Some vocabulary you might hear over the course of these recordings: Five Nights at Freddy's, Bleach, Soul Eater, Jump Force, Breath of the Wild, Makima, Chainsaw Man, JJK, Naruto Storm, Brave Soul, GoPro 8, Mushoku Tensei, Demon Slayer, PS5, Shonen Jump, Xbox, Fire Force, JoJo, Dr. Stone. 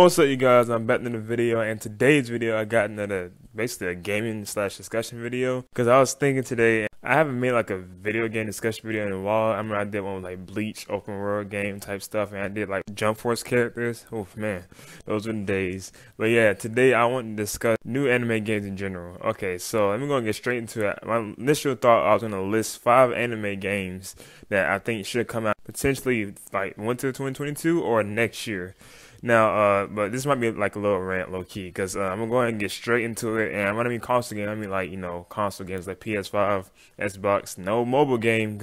What's up, you guys? I'm back in the video, and today's video I got another basically a gaming slash discussion video, because I was thinking today I haven't made like a video game discussion video in a while. I remember I did one with like Bleach open world game type stuff, and I did like Jump Force characters. Oh man, those were the days. But yeah, today I want to discuss new anime games in general. Okay, so let me go and get straight into it. My initial thought, I was going to list 5 anime games that I think should come out potentially like winter 2022 or next year. Now, but this might be like a little rant low key, because I'm gonna go ahead and get straight into it. And I'm gonna mean console game, I mean like, you know, console games like PS5, Xbox, no mobile game.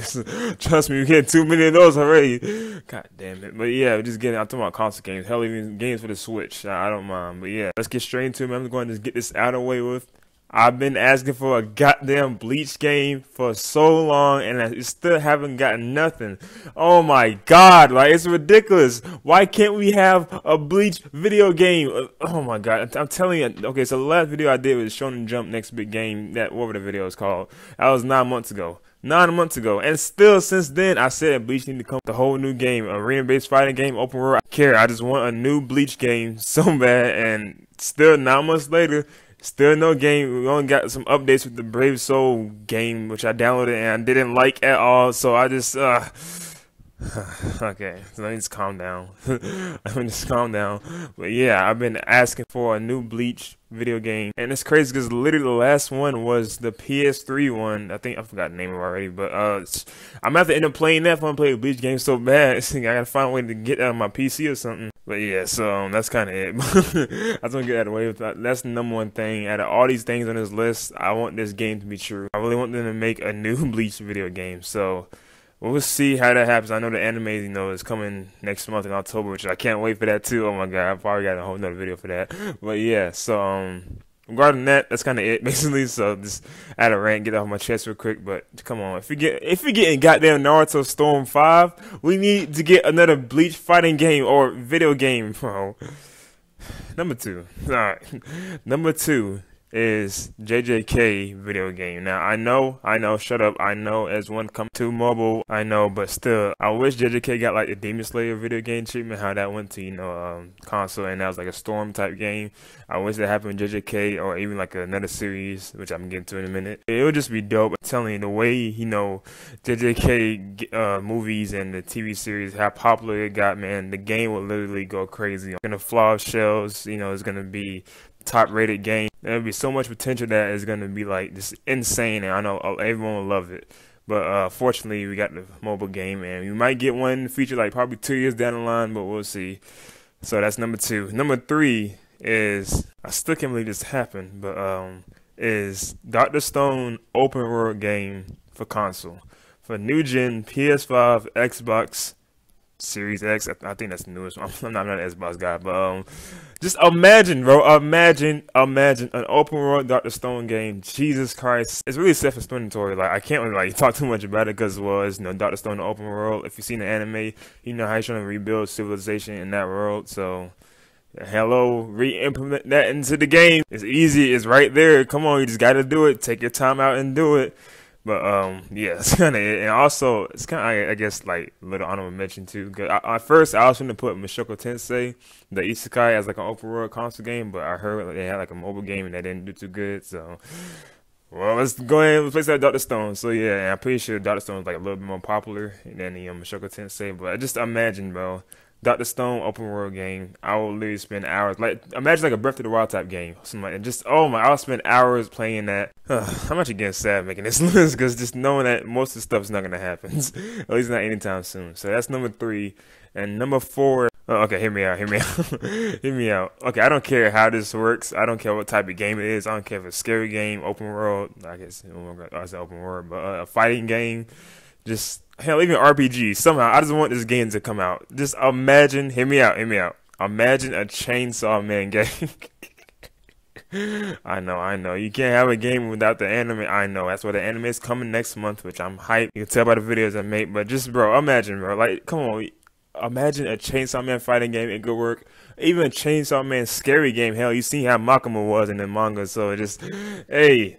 Trust me, we get too many of those already. God damn it. But yeah, we're just getting, I'm talking about console games, hell, even games for the Switch. I don't mind, but yeah, let's get straight into it. I'm going to just get this out of the way with. I've been asking for a goddamn Bleach game for so long, and I still haven't gotten nothing. Oh my god, like, it's ridiculous. Why can't we have a Bleach video game? Oh my god, I'm telling you. Okay, so the last video I did was Shonen Jump Next Big Game, that whatever the video is called. That was 9 months ago. 9 months ago, and still since then I said Bleach need to come with a whole new game, arena-based fighting game, open world. I don't care, I just want a new Bleach game so bad, and still 9 months later, still no game. We only got some updates with the Brave Soul game, which I downloaded and I didn't like at all, so I just okay, so let me just calm down. But yeah, I've been asking for a new Bleach video game, and it's crazy because literally the last one was the PS3 one. I think I forgot the name of it already, but I'm gonna have to end up playing that if I'm playing Bleach game so bad. I gotta find a way to get out of my PC or something. But yeah, so that's kind of it. I just want to get out of the way with that. That's the #1 thing out of all these things on this list. I want this game to be true. I really want them to make a new Bleach video game. So we'll see how that happens. I know the anime, you know, is coming next month in October, which I can't wait for that too. Oh my god, I probably got a whole nother video for that. But yeah, so regarding that, that's kind of it basically. So just out of rant, get off my chest real quick. But come on, if we getting goddamn Naruto Storm 5, we need to get another Bleach fighting game or video game, bro. #2. All right, #2. Is JJK video game. Now I know, shut up, I know as one come to mobile, I know, but still I wish JJK got like the Demon Slayer video game treatment, how that went to, you know, console, and that was like a Storm type game. I wish that happened with JJK, or even like another series, which I'm getting to in a minute. It would just be dope. I'm telling you, the way, you know, JJK movies and the TV series, how popular it got, man, the game will literally go crazy. I'm gonna flaw shells, you know, it's gonna be top rated game. There'll be so much potential that is going to be like this insane, and I know everyone will love it. But fortunately we got the mobile game, and we might get one feature like probably 2 years down the line, but we'll see. So that's #2. #3 is, I still can't believe this happened, but is Dr. Stone open world game for console, for new gen PS5, Xbox Series X. I think that's the newest one. I'm not an Xbox guy, but just imagine, bro, imagine an open world Dr. Stone game. Jesus Christ, it's really self-explanatory. Like, I can't really like talk too much about it, because well, it's, you know, Dr. Stone the open world. If you've seen the anime, you know how he's trying to rebuild civilization in that world. So hello, re-implement that into the game. It's easy, it's right there. Come on, you just gotta do it. Take your time out and do it. But yeah, it's kind of it. And also, it's kind of, I guess, like little honorable mention too. Cause at first, I was going to put Mushoku Tensei, the Isekai, as like an open world console game, but I heard like they had like a mobile game and they didn't do too good. So, well, let's go ahead and replace that with Dr. Stone. So yeah, and I'm pretty sure Dr. Stone is like a little bit more popular than the Mushoku Tensei. But I just imagine, bro, Dr. Stone open world game. I will literally spend hours. Like, imagine like a Breath of the Wild type game. Something like that. Just, oh my, I'll spend hours playing that. I'm actually getting sad making this list, because just knowing that most of the stuff's not gonna happen. At least not anytime soon. So that's #3. And #4. Oh, okay, hear me out. Hear me out. Okay, I don't care how this works. I don't care what type of game it is. I don't care if it's a scary game, open world. I guess, oh my god, I said open world, but a fighting game. Just, hell, even RPG. Somehow, I just want this game to come out. Just imagine, hear me out. Imagine a Chainsaw Man game. I know. You can't have a game without the anime. I know. That's why the anime is coming next month, which I'm hyped. You can tell by the videos I made, but just, bro, imagine, bro. Like, come on. Imagine a Chainsaw Man fighting game. It could work. Even a Chainsaw Man scary game. Hell, you see how Makima was in the manga, so it just, hey.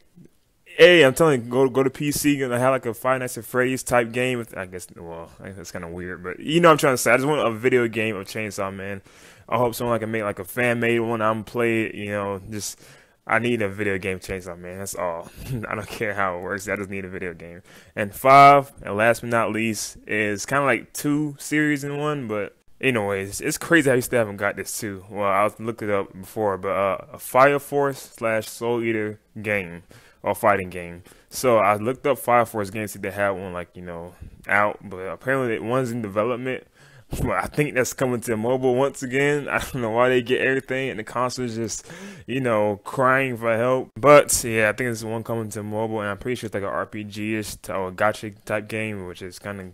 Hey, I'm telling you, go to PC and have like a Five Nights at Freddy's type game. I guess, well, I guess that's kind of weird, but you know what I'm trying to say. I just want a video game of Chainsaw Man. I hope someone can make like a fan made one. I'm play it, you know. Just I need a video game Chainsaw Man. That's all. I don't care how it works. I just need a video game. And five, and last but not least, is kind of like two series in one, but. Anyways, it's crazy how you still haven't got this too. Well, I looked it up before, but a Fire Force / Soul Eater game or fighting game. So I looked up Fire Force games, see if they had one like, you know, out, but apparently one's in development. But I think that's coming to mobile once again. I don't know why they get everything and the console's just, you know, crying for help. But yeah, I think there's one coming to mobile, and I'm pretty sure it's like an RPG-ish or gacha type game, which is kind of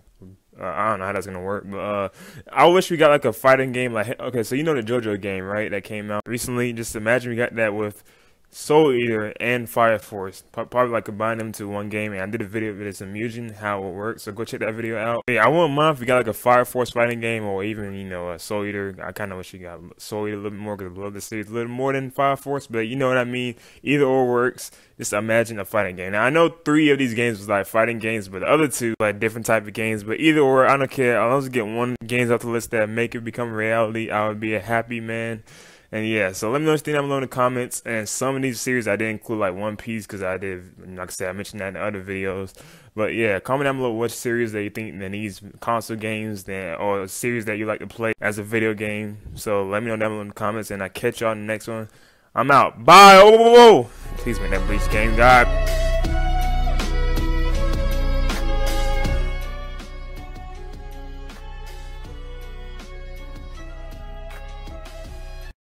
I don't know how that's gonna work, but I wish we got like a fighting game. Like, okay, so you know the JoJo game, right? That came out recently. Just imagine we got that with Soul Eater and Fire Force. Probably like combine them to one game. And I did a video of it. It's amusing how it works. So go check that video out. Yeah, I wouldn't mind if we got like a Fire Force fighting game, or even, you know, a Soul Eater. I kind of wish we got Soul Eater a little bit more because I love the series a little more than Fire Force. But you know what I mean. Either or works. Just imagine a fighting game. Now I know 3 of these games was like fighting games, but the other 2 like different type of games. But either or, I don't care. I'll just get one games off the list that make it become reality. I would be a happy man. And yeah, so let me know what you think down below in the comments. And some of these series I did include, like One Piece, because I did, like I said, I mentioned that in other videos. But yeah, comment down below what series that you think that needs console games, that, or a series that you like to play as a video game. So let me know down below in the comments, and I'll catch y'all in the next one. I'm out. Bye. Oh, please make that Bleach game, God.